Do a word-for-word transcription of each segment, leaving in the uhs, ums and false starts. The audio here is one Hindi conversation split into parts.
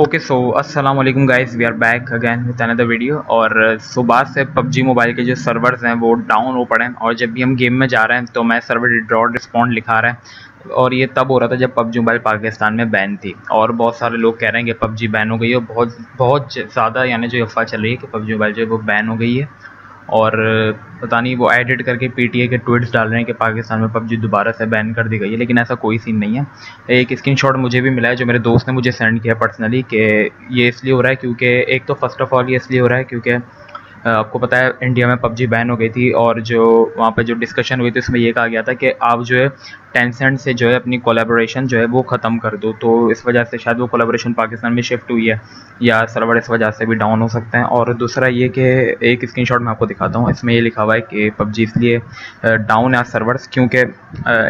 ओके सो अस्सलाम वालेकुम guys, we are back again with another video. और सुबह से पबजी मोबाइल के जो सर्वर्स हैं वो डाउन हो पड़े हैं, और जब भी हम गेम में जा रहे हैं तो मैं सर्वर विड्रॉ रिस्पॉन्ड लिखा रहा है। और ये तब हो रहा था जब पबजी मोबाइल पाकिस्तान में बैन थी, और बहुत सारे लोग कह रहे हैं कि पबजी बैन हो गई है। बहुत बहुत ज़्यादा यानी जो अफवाह चल रही है कि पबजी मोबाइल जो है वो बैन हो गई है, और पता नहीं वो एडिट करके पीटीए के ट्वीट्स डाल रहे हैं कि पाकिस्तान में पबजी दोबारा से बैन कर दी गई है। लेकिन ऐसा कोई सीन नहीं है। एक स्क्रीनशॉट मुझे भी मिला है जो मेरे दोस्त ने मुझे सेंड किया पर्सनली, कि ये इसलिए हो रहा है क्योंकि एक तो फ़र्स्ट ऑफ ऑल ये इसलिए हो रहा है क्योंकि आपको पता है इंडिया में पबजी बैन हो गई थी, और जो वहाँ पर जो डिस्कशन हुई थी उसमें ये कहा गया था कि आप जो है टेंसेंट से जो है अपनी कोलैबोरेशन जो है वो ख़त्म कर दो। तो इस वजह से शायद वो कोलैबोरेशन पाकिस्तान में शिफ्ट हुई है, या सर्वर इस वजह से भी डाउन हो सकते हैं। और दूसरा ये कि एक स्क्रीनशॉट मैं आपको दिखाता हूँ, इसमें ये लिखा हुआ है कि पबजी इसलिए डाउन है सर्वर्स क्योंकि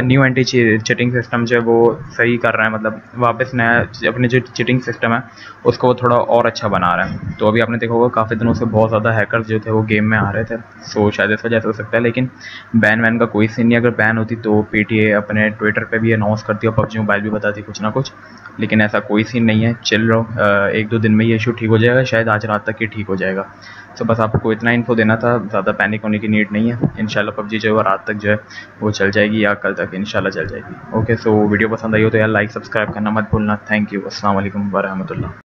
न्यू एंटी चिटिंग सिस्टम जो है वो सही कर रहा है, मतलब वापस नया अपने जो चिटिंग सिस्टम है उसको वो थोड़ा और अच्छा बना रहा है। तो अभी आपने देखा होगा काफ़ी दिनों से बहुत ज़्यादा हैकर्स जो थे वो गेम में आ रहे थे, सो शायद इस वजह से हो सकता है। लेकिन बैन वैन का कोई सीन नहीं, अगर बैन होती तो पीटीए अपने ट्विटर पे भी अनाउंस करती और पबजी मोबाइल भी बताती कुछ ना कुछ, लेकिन ऐसा कोई सीन नहीं है। चिल रहो, एक दो दिन में ये इशू ठीक हो जाएगा, शायद आज रात तक ये ठीक हो जाएगा। तो बस आपको इतना इन्फो देना था, ज़्यादा पैनिक होने की नीड नहीं है। इंशाल्लाह पबजी जो है रात तक जो है वो चल जाएगी, या कल तक इंशाल्लाह चल जाएगी। ओके सो वीडियो पसंद आई हो तो यार लाइक सब्सक्राइब करना मत भूलना। थैंक यू, अस्सलाम वालेकुम व रहमतुल्लाह।